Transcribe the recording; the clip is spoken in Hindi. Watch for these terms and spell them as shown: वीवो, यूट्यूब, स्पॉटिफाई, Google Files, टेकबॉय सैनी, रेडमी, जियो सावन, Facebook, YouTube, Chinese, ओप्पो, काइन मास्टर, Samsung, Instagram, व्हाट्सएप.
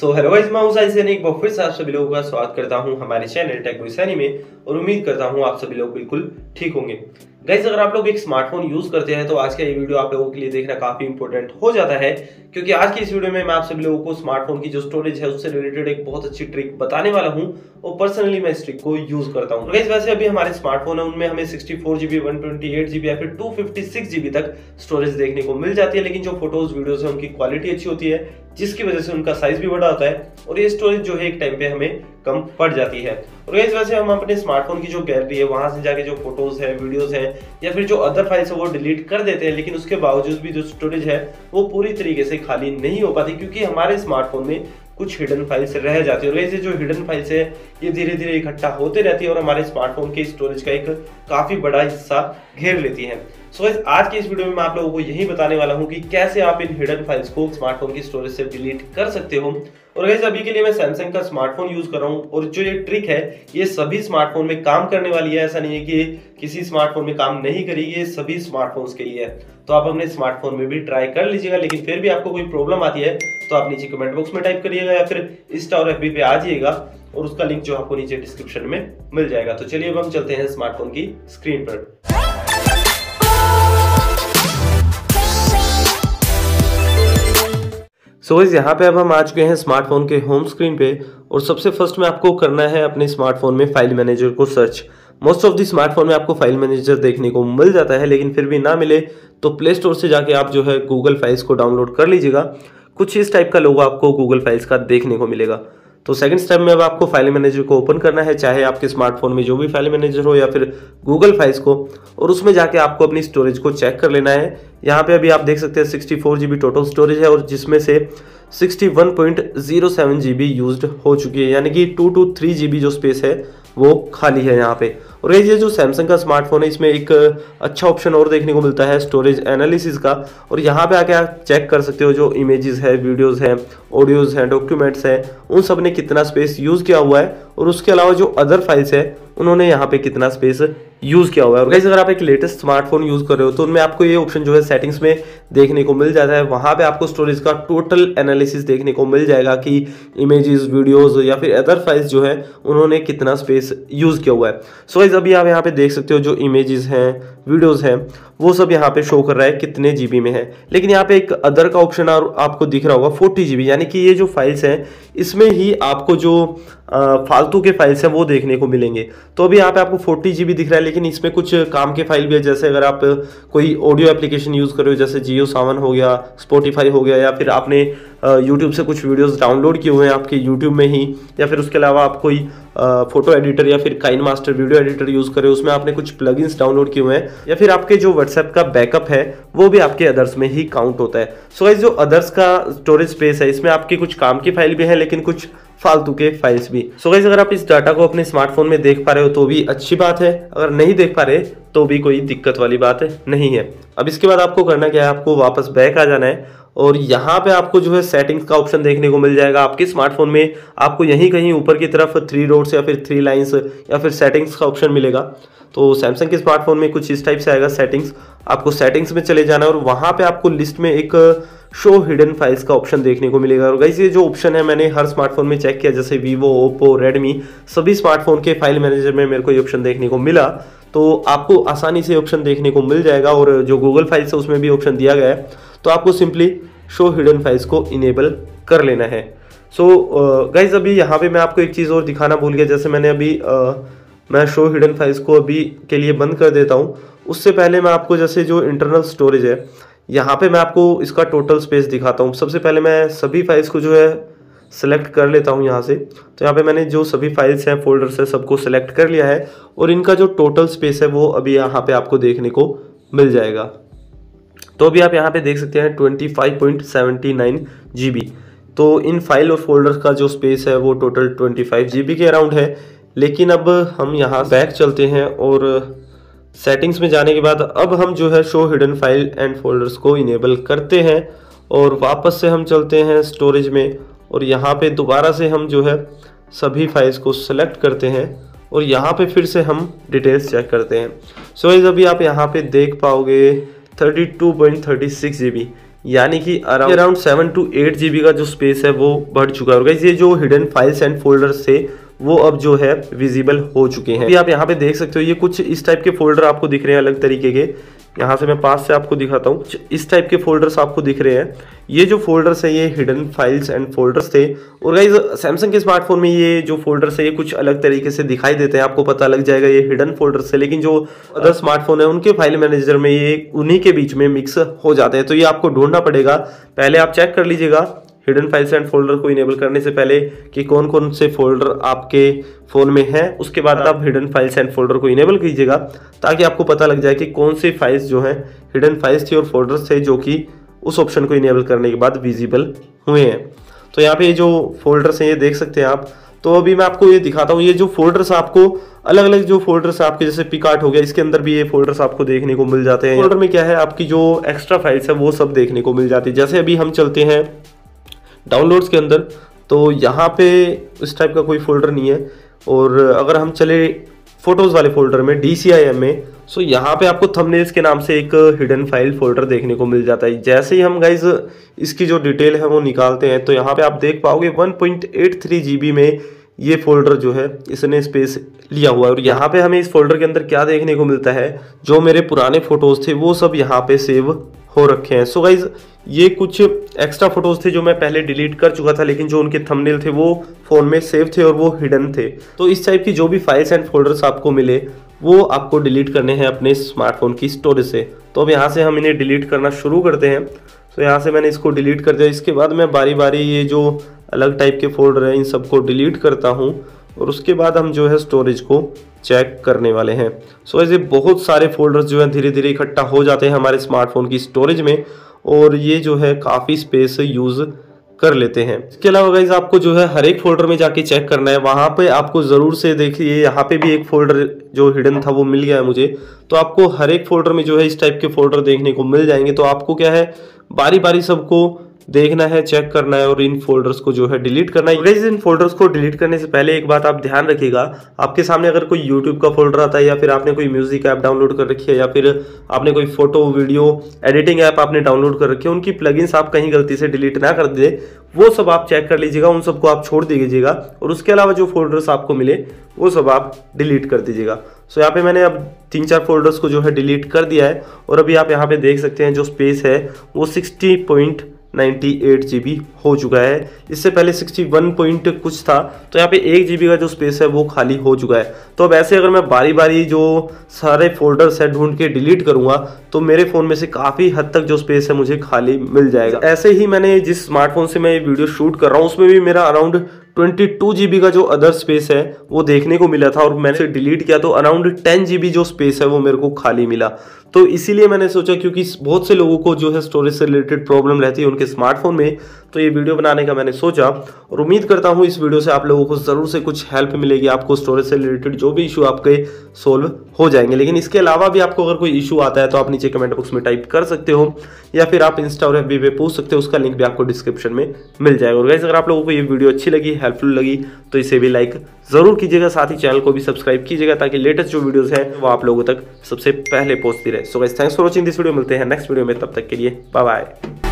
सो हेलो गाइस, मैं टेकबॉय सैनी एक बार फिर से आप सभी लोगों का स्वागत करता हूं हमारे चैनल टेकबॉय सैनी में और उम्मीद करता हूं आप सभी लोग बिल्कुल ठीक होंगे। गाइस, अगर आप लोग एक स्मार्टफोन यूज करते हैं तो आज का ये वीडियो आप लोगों के लिए देखना काफी इंपॉर्टेंट हो जाता है, क्योंकि आज की इस वीडियो में मैं आप सभी लोगों को स्मार्टफोन की जो स्टोरेज है उससे रिलेटेड एक बहुत अच्छी ट्रिक बताने वाला हूँ और पर्सनली मैं इस ट्रिक को यूज करता हूँ। गाइस, वैसे अभी हमारे स्मार्टफोन है उनमें हमें 64 GB, 128 GB या फिर 256 GB तक स्टोरेज देखने को मिल जाती है, लेकिन जो फोटोज वीडियोज है उनकी क्वालिटी अच्छी होती है जिसकी वजह से उनका साइज भी बड़ा होता है और ये स्टोरेज जो है एक टाइम पे हमें कम पड़ जाती है। और इस वजह से हम अपने स्मार्टफोन की जो गैलरी है वहां से जाके जो फोटोज है, वीडियोज है या फिर जो अदर फाइल्स है वो डिलीट कर देते हैं, लेकिन उसके बावजूद भी जो स्टोरेज है वो पूरी तरीके से खाली नहीं हो पाती, क्योंकि हमारे स्मार्टफोन में कुछ हिडन फाइल्स रह जाती है। और ऐसे जो हिडन फाइल्स है ये धीरे धीरे इकट्ठा होते रहती है और हमारे स्मार्टफोन के स्टोरेज का एक काफ़ी बड़ा हिस्सा घेर लेती है। सो आज के इस वीडियो में मैं आप लोगों को यही बताने वाला हूँ कि कैसे आप इन हिडन फाइल्स को स्मार्टफोन की स्टोरेज से डिलीट कर सकते हो। और वैसे अभी के लिए मैं सैमसंग का स्मार्टफोन यूज कर रहा हूँ और जो ये ट्रिक है ये सभी स्मार्टफोन में काम करने वाली है, ऐसा नहीं है कि किसी स्मार्टफोन में काम नहीं करेगी, ये सभी स्मार्टफोन्स के लिए है। तो आप अपने स्मार्टफोन में भी ट्राई कर लीजिएगा, लेकिन फिर भी आपको कोई प्रॉब्लम आती है तो आप नीचे कमेंट बॉक्स में टाइप करिएगा या फिर इंस्टा और FB पे आ जाइएगा और उसका लिंक जो आपको नीचे डिस्क्रिप्शन में मिल जाएगा। तो चलिए अब हम चलते हैं स्मार्टफोन की स्क्रीन पर। सो गाइस, यहाँ पे अब हम आ चुके हैं स्मार्टफोन के होम स्क्रीन पे और सबसे फर्स्ट में आपको करना है अपने स्मार्टफोन में फाइल मैनेजर को search. Most of the smartphone में आपको फाइल मैनेजर देखने को मिल जाता है, लेकिन फिर भी ना मिले तो प्ले स्टोर से जाके आप जो है गूगल फाइल्स को डाउनलोड कर लीजिएगा। कुछ इस टाइप का लोगो आपको गूगल फाइल्स का देखने को मिलेगा। तो सेकंड स्टेप में अब आपको फाइल मैनेजर को ओपन करना है, चाहे आपके स्मार्टफोन में जो भी फाइल मैनेजर हो या फिर गूगल फाइल्स को, और उसमें जाके आपको अपनी स्टोरेज को चेक कर लेना है। यहाँ पे अभी आप देख सकते हैं 64 GB टोटल स्टोरेज है और जिसमें से 61.07 GB यूज हो चुकी है, यानी कि 2 to 3 GB जो स्पेस है वो खाली है यहाँ पे। और ये जो सैमसंग का स्मार्टफोन है इसमें एक अच्छा ऑप्शन और देखने को मिलता है स्टोरेज एनालिसिस का, और यहाँ पे आके आप चेक कर सकते हो जो इमेजेस है, वीडियोस हैं, ऑडियोज़ हैं, डॉक्यूमेंट्स हैं, उन सब ने कितना स्पेस यूज़ किया हुआ है और उसके अलावा जो अदर फाइल्स है उन्होंने यहाँ पे कितना स्पेस यूज़ किया हुआ है। और गाइस, अगर आप एक लेटेस्ट स्मार्टफोन यूज़ कर रहे हो तो उनमें आपको ये ऑप्शन जो है सेटिंग्स में देखने को मिल जाता है। वहाँ पे आपको स्टोरेज का टोटल एनालिसिस देखने को मिल जाएगा कि इमेजेस, वीडियोस या फिर अदर फाइल्स जो है उन्होंने कितना स्पेस यूज़ किया हुआ है। सो गाइस, अभी आप यहाँ पे देख सकते हो जो इमेजेस हैं, वीडियोज़ हैं, वो सब यहाँ पे शो कर रहा है कितने GB में है, लेकिन यहाँ पे एक अदर का ऑप्शन आपको दिख रहा होगा 40 GB, यानी कि ये जो फाइल्स हैं इसमें ही आपको जो फालतू के फाइल्स हैं वो देखने को मिलेंगे। तो अभी यहाँ पे आपको 40 GB दिख रहा है, लेकिन इसमें कुछ काम के फाइल भी है, जैसे अगर आप कोई ऑडियो एप्लीकेशन यूज़ कर रहे हो जैसे जियो सावन हो गया, स्पॉटिफाई हो गया, या फिर आपने यूट्यूब से कुछ वीडियोस डाउनलोड किए हुए हैं आपके यूट्यूब में ही, या फिर उसके अलावा आप कोई फोटो एडिटर या फिर काइन मास्टर video editor use करें उसमें आपने कुछ प्लगइन्स डाउनलोड किए हुए हैं, या फिर आपके जो व्हाट्सएप का बैकअप है वो भी आपके अदर्स में ही काउंट होता है। सो गाइस, जो अदर्स का स्टोरेज स्पेस है इसमें आपके कुछ काम की फाइल भी हैं लेकिन कुछ फालतू के फाइल्स भी। सो गाइस, अगर आप इस डाटा को अपने स्मार्टफोन में देख पा रहे हो तो भी अच्छी बात है, अगर नहीं देख पा रहे तो भी कोई दिक्कत वाली बात नहीं है। अब इसके बाद आपको करना क्या है, आपको वापस बैक आ जाना है और यहाँ पे आपको जो है सेटिंग्स का ऑप्शन देखने को मिल जाएगा। आपके स्मार्टफोन में आपको यहीं कहीं ऊपर की तरफ 3 डॉट्स या फिर 3 लाइन्स या फिर सेटिंग्स का ऑप्शन मिलेगा। तो सैमसंग के स्मार्टफोन में कुछ इस टाइप से आएगा सेटिंग्स, आपको सेटिंग्स में चले जाना है और वहाँ पे आपको लिस्ट में एक शो हिडन फाइल्स का ऑप्शन देखने को मिलेगा। और गाइस, ये जो ऑप्शन है मैंने हर स्मार्टफोन में चेक किया, जैसे वीवो, ओप्पो, रेडमी, सभी स्मार्टफोन के फाइल मैनेजर में मेरे को ये ऑप्शन देखने को मिला। तो आपको आसानी से ऑप्शन देखने को मिल जाएगा और जो गूगल फाइल्स है उसमें भी ऑप्शन दिया गया है। तो आपको सिंपली शो हिडन फाइल्स को इनेबल कर लेना है। सो गाइज, अभी यहाँ पे मैं आपको एक चीज़ और दिखाना भूल गया, जैसे मैंने अभी मैं शो हिडन फाइल्स को अभी के लिए बंद कर देता हूँ। उससे पहले मैं आपको जैसे जो इंटरनल स्टोरेज है यहाँ पे मैं आपको इसका टोटल स्पेस दिखाता हूँ। सबसे पहले मैं सभी फाइल्स को जो है सेलेक्ट कर लेता हूँ यहाँ से। तो यहाँ पे मैंने जो सभी फाइल्स हैं, फोल्डर्स हैं, सबको सेलेक्ट कर लिया है और इनका जो टोटल स्पेस है वो अभी यहाँ पे आपको देखने को मिल जाएगा। तो अभी आप यहाँ पे देख सकते हैं 25.79 GB। तो इन फाइल और फोल्डर्स का जो स्पेस है वो टोटल 25 GB के अराउंड है। लेकिन अब हम यहाँ बैक चलते हैं और सेटिंग्स में जाने के बाद अब हम जो है show hidden file and folders को इनेबल करते हैं और वापस से हम चलते हैं स्टोरेज में और यहाँ पे दोबारा से हम जो है सभी फाइल्स को सेलेक्ट करते हैं और यहाँ पे फिर से हम डिटेल्स चेक करते हैं। सो गाइस, अभी आप यहाँ पे देख पाओगे 32.36 GB, यानी कि अराउंड 7 to 8 GB का जो स्पेस है वो बढ़ चुका होगा। ये जो हिडन फाइल्स एंड फोल्डर्स थे वो अब जो है विजिबल हो चुके हैं। अभी आप यहाँ पे देख सकते हो ये कुछ इस टाइप के फोल्डर आपको दिख रहे हैं अलग तरीके के। यहाँ से मैं पास से आपको दिखाता हूँ, इस टाइप के फोल्डर्स आपको दिख रहे हैं। ये जो फोल्डर्स हैं ये हिडन फाइल्स एंड फोल्डर्स थे। और गाइस सैमसंग के स्मार्टफोन में ये जो फोल्डर्स है ये कुछ अलग तरीके से दिखाई देते हैं, आपको पता लग जाएगा ये हिडन फोल्डर्स है। लेकिन जो अदर स्मार्टफोन है उनके फाइल मैनेजर में ये उन्हीं के बीच में मिक्स हो जाते हैं, तो ये आपको ढूंढना पड़ेगा। पहले आप चेक कर लीजिएगा हिडन फाइल्स एंड फोल्डर को इनेबल करने से पहले कि कौन कौन से फोल्डर आपके फ़ोन में हैं। उसके बाद आप हिडन फाइल्स एंड फोल्डर को इनेबल कीजिएगा ताकि आपको पता लग जाए कि कौन सी फाइल्स जो हैं हिडन फाइल्स थी और फोल्डर्स थे जो कि उस ऑप्शन को इनेबल करने के बाद विजिबल हुए हैं। तो यहाँ पे ये जो फोल्डर्स हैं ये देख सकते हैं आप। तो अभी मैं आपको ये दिखाता हूँ, ये जो फोल्डर्स आपको अलग अलग जो फोल्डर्स आपके जैसे पिकार्ट हो गया इसके अंदर भी ये फोल्डर्स आपको देखने को मिल जाते हैं। फोल्डर में क्या है आपकी जो एक्स्ट्रा फाइल्स है वो सब देखने को मिल जाती है। जैसे अभी हम चलते हैं डाउनलोड्स के अंदर तो यहाँ पे इस टाइप का कोई फोल्डर नहीं है। और अगर हम चले फोटोज़ वाले फोल्डर में DCIM में, सो यहाँ पे आपको थंबनेल्स के नाम से एक हिडन फाइल फोल्डर देखने को मिल जाता है। जैसे ही हम गाइज इसकी जो डिटेल है वो निकालते हैं तो यहाँ पे आप देख पाओगे 1.83 GB में ये फोल्डर जो है इसने स्पेस लिया हुआ है। और यहाँ पे हमें इस फोल्डर के अंदर क्या देखने को मिलता है, जो मेरे पुराने फ़ोटोज़ थे वो सब यहाँ पे सेव हो रखे हैं। सो गाइज ये कुछ एक्स्ट्रा फोटोज़ थे जो मैं पहले डिलीट कर चुका था, लेकिन जो उनके थंबनेल थे वो फ़ोन में सेव थे और वो हिडन थे। तो इस टाइप की जो भी फाइल्स एंड फोल्डर्स आपको मिले वो आपको डिलीट करने हैं अपने स्मार्टफोन की स्टोरेज से। तो अब यहाँ से हम इन्हें डिलीट करना शुरू करते हैं। तो यहाँ से मैंने इसको डिलीट कर दिया। इसके बाद मैं बारी बारी ये जो अलग टाइप के फोल्डर हैं इन सबको डिलीट करता हूँ और उसके बाद हम जो है स्टोरेज को चेक करने वाले हैं। सो ऐसे बहुत सारे फोल्डर्स जो हैं धीरे धीरे इकट्ठा हो जाते हैं हमारे स्मार्टफोन की स्टोरेज में और ये जो है काफ़ी स्पेस यूज़ कर लेते हैं। इसके अलावा गाइस आपको जो है हर एक फोल्डर में जाके चेक करना है, वहाँ पे आपको ज़रूर से देखिए यहाँ पे भी एक फोल्डर जो हिडन था वो मिल गया है मुझे। तो आपको हर एक फोल्डर में जो है इस टाइप के फोल्डर देखने को मिल जाएंगे। तो आपको क्या है बारी बारी सबको देखना है, चेक करना है और इन फोल्डर्स को जो है डिलीट करना है। गाइस इन फोल्डर्स को डिलीट करने से पहले एक बात आप ध्यान रखिएगा, आपके सामने अगर कोई YouTube का फोल्डर आता है या फिर आपने कोई म्यूजिक ऐप डाउनलोड कर रखी है या फिर आपने कोई फोटो वीडियो एडिटिंग ऐप आपने डाउनलोड कर रखी है, उनकी प्लगइन्स आप कहीं गलती से डिलीट ना कर दे, वो सब आप चेक कर लीजिएगा, उन सबको आप छोड़ दीजिएगा और उसके अलावा जो फोल्डर्स आपको मिले वो सब आप डिलीट कर दीजिएगा। सो यहाँ पे मैंने अब 3-4 फोल्डर्स को जो है डिलीट कर दिया है और अभी आप यहाँ पे देख सकते हैं जो स्पेस है वो 60.98 GB हो चुका है। इससे पहले 61 कुछ था, तो यहाँ पे 1 GB का जो स्पेस है वो खाली हो चुका है। तो अब ऐसे अगर मैं बारी बारी जो सारे फोल्डर्स है ढूंढ के डिलीट करूँगा तो मेरे फ़ोन में से काफ़ी हद तक जो स्पेस है मुझे खाली मिल जाएगा। ऐसे ही मैंने जिस स्मार्टफोन से मैं ये वीडियो शूट कर रहा हूँ उसमें भी मेरा अराउंड 22 GB का जो अदर स्पेस है वो देखने को मिला था और मैंने इसे डिलीट किया तो अराउंड 10 GB जो स्पेस है वो मेरे को खाली मिला। तो इसीलिए मैंने सोचा, क्योंकि बहुत से लोगों को जो है स्टोरेज से रिलेटेड प्रॉब्लम रहती है उनके स्मार्टफोन में, तो ये वीडियो बनाने का मैंने सोचा और उम्मीद करता हूँ इस वीडियो से आप लोगों को ज़रूर से कुछ हेल्प मिलेगी, आपको स्टोरेज से रिलेटेड जो भी इशू आपके सोल्व हो जाएंगे। लेकिन इसके अलावा भी आपको अगर कोई इशू आता है तो आप नीचे कमेंट बॉक्स में टाइप कर सकते हो या फिर आप इंस्टा और FB पे पूछ सकते हो, उसका लिंक भी आपको डिस्क्रिप्शन में मिल जाएगा। और गाइस अगर आप लोगों को ये वीडियो अच्छी लगी, हेल्पफुल लगी तो इसे भी लाइक ज़रूर कीजिएगा, साथ ही चैनल को भी सब्सक्राइब कीजिएगा ताकि लेटेस्ट जो वीडियोस हैं वो आप लोगों तक सबसे पहले पहुंचती रहे। So guys thanks for watching this video, मिलते हैं नेक्स्ट वीडियो में, तब तक के लिए बाय बाय।